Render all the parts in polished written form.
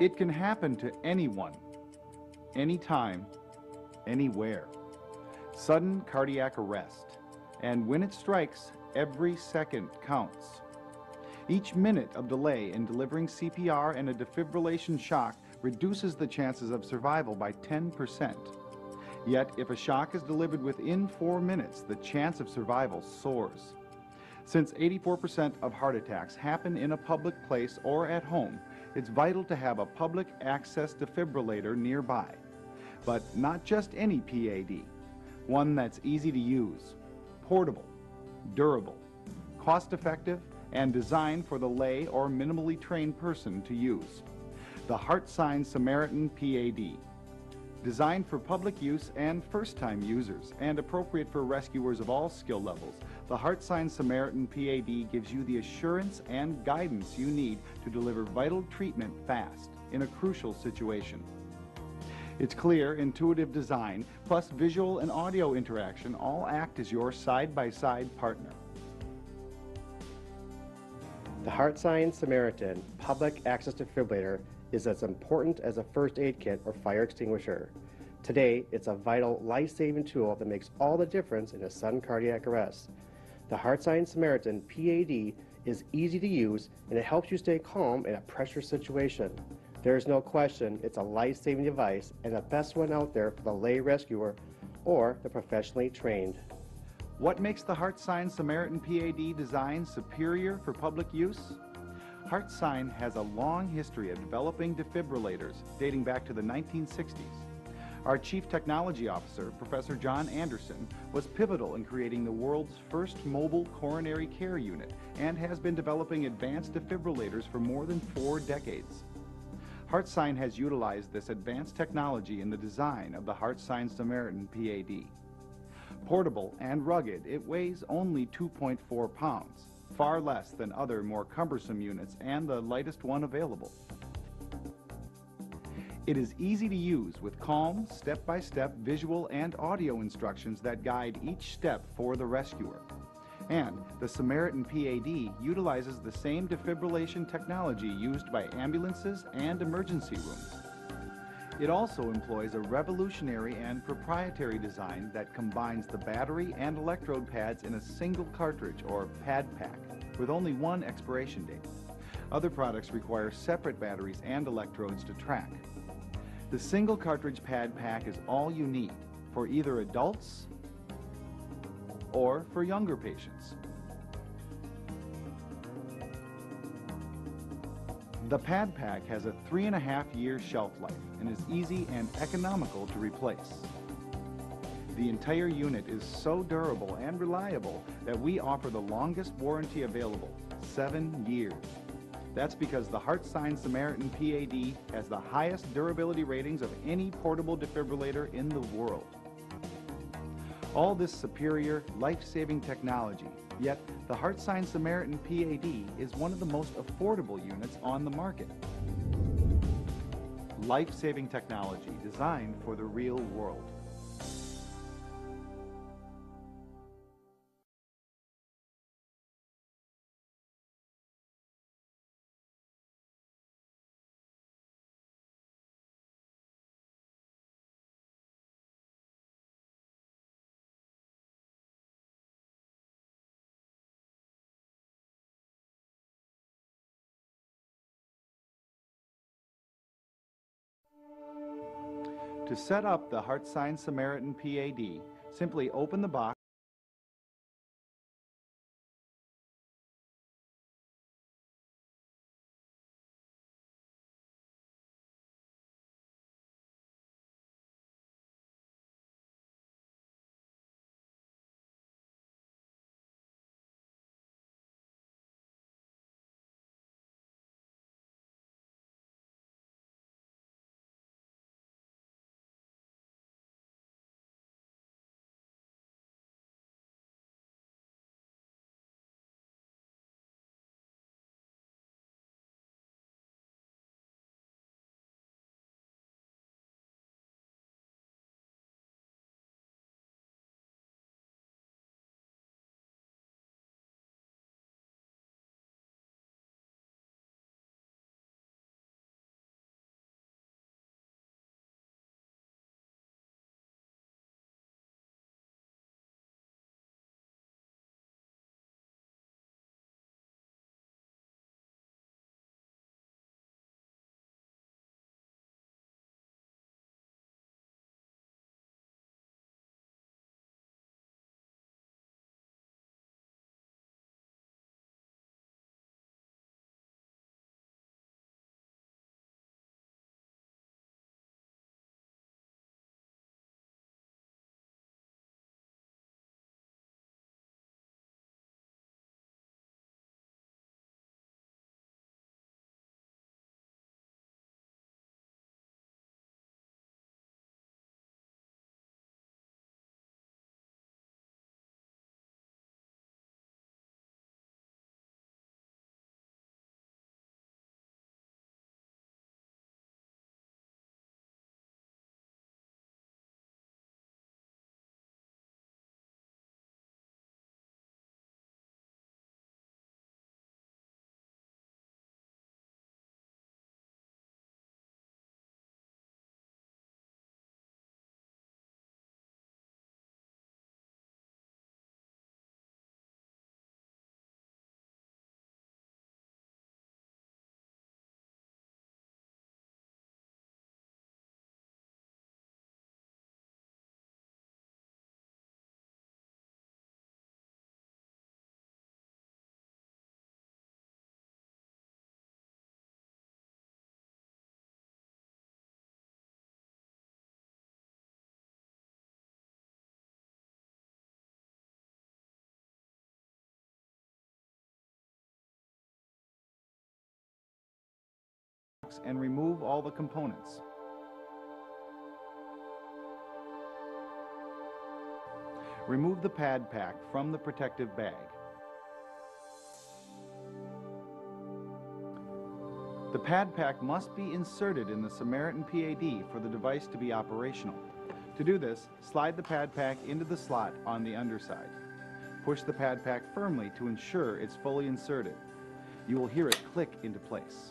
It can happen to anyone, anytime, anywhere. Sudden cardiac arrest. And when it strikes, every second counts. Each minute of delay in delivering CPR and a defibrillation shock reduces the chances of survival by 10%. Yet, if a shock is delivered within 4 minutes, the chance of survival soars. Since 84% of heart attacks happen in a public place or at home, it's vital to have a public access defibrillator nearby. But not just any PAD, one that's easy to use, portable, durable, cost-effective, and designed for the lay or minimally trained person to use. The HeartSine Samaritan PAD. Designed for public use and first-time users, and appropriate for rescuers of all skill levels, the HeartSine Samaritan PAD gives you the assurance and guidance you need to deliver vital treatment fast in a crucial situation. Its clear, intuitive design, plus visual and audio interaction all act as your side-by-side partner. The HeartSine Samaritan Public Access Defibrillator is as important as a first aid kit or fire extinguisher. Today, it's a vital, life-saving tool that makes all the difference in a sudden cardiac arrest. The HeartSine Samaritan PAD is easy to use, and it helps you stay calm in a pressure situation. There is no question it's a life-saving device and the best one out there for the lay rescuer or the professionally trained. What makes the HeartSine Samaritan PAD design superior for public use? HeartSine has a long history of developing defibrillators dating back to the 1960s. Our Chief Technology Officer, Professor John Anderson, was pivotal in creating the world's first mobile coronary care unit and has been developing advanced defibrillators for more than 4 decades. HeartSine has utilized this advanced technology in the design of the HeartSine Samaritan PAD. Portable and rugged, it weighs only 2.4 pounds, far less than other more cumbersome units and the lightest one available. It is easy to use with calm, step-by-step visual and audio instructions that guide each step for the rescuer. And the Samaritan PAD utilizes the same defibrillation technology used by ambulances and emergency rooms. It also employs a revolutionary and proprietary design that combines the battery and electrode pads in a single cartridge or pad pack with only one expiration date. Other products require separate batteries and electrodes to track. The single cartridge pad pack is all you need for either adults or for younger patients. The pad pack has a 3.5-year shelf life and is easy and economical to replace. The entire unit is so durable and reliable that we offer the longest warranty available, 7 years. That's because the HeartSine Samaritan PAD has the highest durability ratings of any portable defibrillator in the world. All this superior, life-saving technology, yet the HeartSine Samaritan PAD is one of the most affordable units on the market. Life-saving technology designed for the real world. To set up the HeartSine Samaritan PAD, simply open the box box and remove all the components. Remove the pad pack from the protective bag. The pad pack must be inserted in the Samaritan PAD for the device to be operational. To do this, slide the pad pack into the slot on the underside. Push the pad pack firmly to ensure it's fully inserted. You will hear it click into place.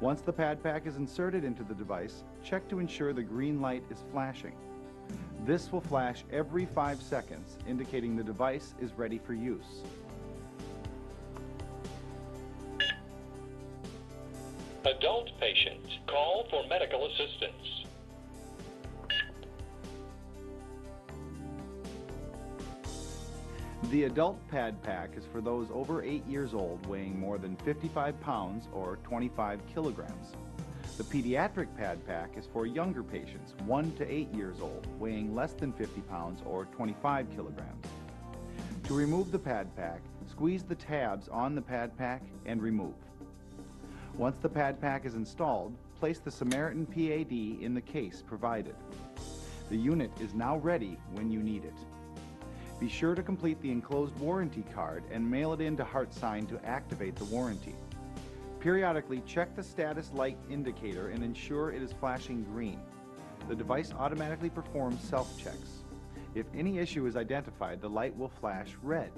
Once the pad pack is inserted into the device, check to ensure the green light is flashing. This will flash every 5 seconds, indicating the device is ready for use. Adult patients, call for medical assistance. The adult pad pack is for those over 8 years old weighing more than 55 pounds or 25 kilograms. The pediatric pad pack is for younger patients 1 to 8 years old weighing less than 50 pounds or 25 kilograms. To remove the pad pack, squeeze the tabs on the pad pack and remove. Once the pad pack is installed, place the Samaritan PAD in the case provided. The unit is now ready when you need it. Be sure to complete the enclosed warranty card and mail it in to HeartSine to activate the warranty. Periodically check the status light indicator and ensure it is flashing green. The device automatically performs self-checks. If any issue is identified, the light will flash red.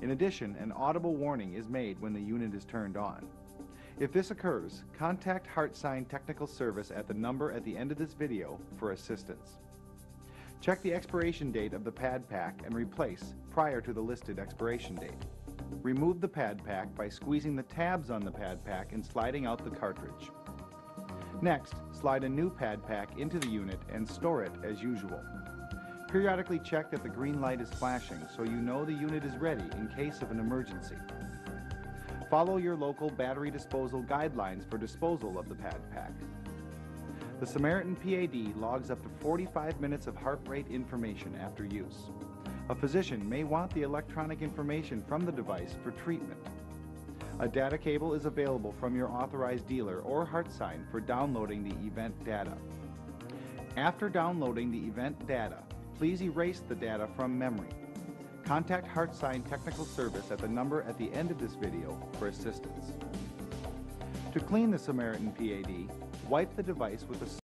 In addition, an audible warning is made when the unit is turned on. If this occurs, contact HeartSine Technical Service at the number at the end of this video for assistance. Check the expiration date of the pad pack and replace prior to the listed expiration date. Remove the pad pack by squeezing the tabs on the pad pack and sliding out the cartridge. Next, slide a new pad pack into the unit and store it as usual. Periodically check that the green light is flashing so you know the unit is ready in case of an emergency. Follow your local battery disposal guidelines for disposal of the pad pack. The Samaritan PAD logs up to 45 minutes of heart rate information after use. A physician may want the electronic information from the device for treatment. A data cable is available from your authorized dealer or HeartSine for downloading the event data. After downloading the event data, please erase the data from memory. Contact HeartSine Technical Service at the number at the end of this video for assistance. To clean the Samaritan PAD, wipe the device with a